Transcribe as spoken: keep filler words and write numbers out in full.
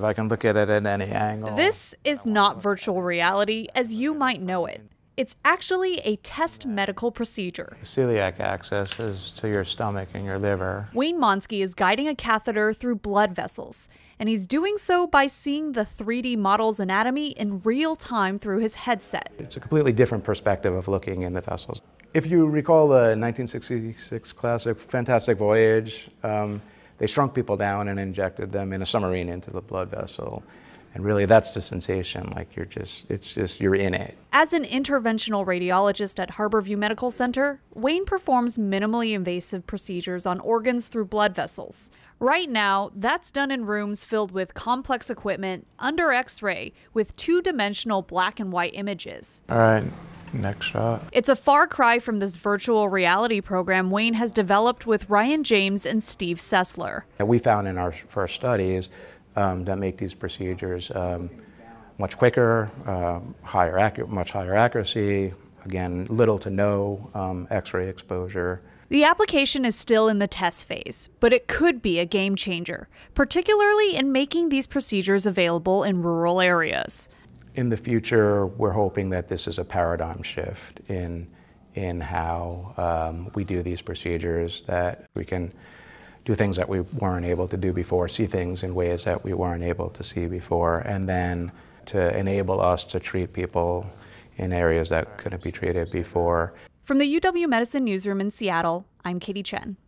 If I can look at it at any angle. This is not virtual reality as you might know it. It's actually a test medical procedure. Celiac access is to your stomach and your liver. Wayne Monsky is guiding a catheter through blood vessels, and he's doing so by seeing the three D model's anatomy in real time through his headset. It's a completely different perspective of looking in the vessels. If you recall the nineteen sixty-six classic Fantastic Voyage, um, they shrunk people down and injected them in a submarine into the blood vessel. And really, that's the sensation, like you're just, it's just, you're in it. As an interventional radiologist at Harborview Medical Center, Wayne performs minimally invasive procedures on organs through blood vessels. Right now, that's done in rooms filled with complex equipment under X-ray with two-dimensional black and white images. All right. Next shot. It's a far cry from this virtual reality program Wayne has developed with Ryan James and Steve Seslar. We found in our first studies Um, that make these procedures um, much quicker, uh, higher accurate, much higher accuracy, again, little to no um, X-ray exposure. The application is still in the test phase, but it could be a game changer, particularly in making these procedures available in rural areas. In the future, we're hoping that this is a paradigm shift in, in how um, we do these procedures, that we can do things that we weren't able to do before, see things in ways that we weren't able to see before, and then to enable us to treat people in areas that couldn't be treated before. From the U W Medicine newsroom in Seattle, I'm Katie Chen.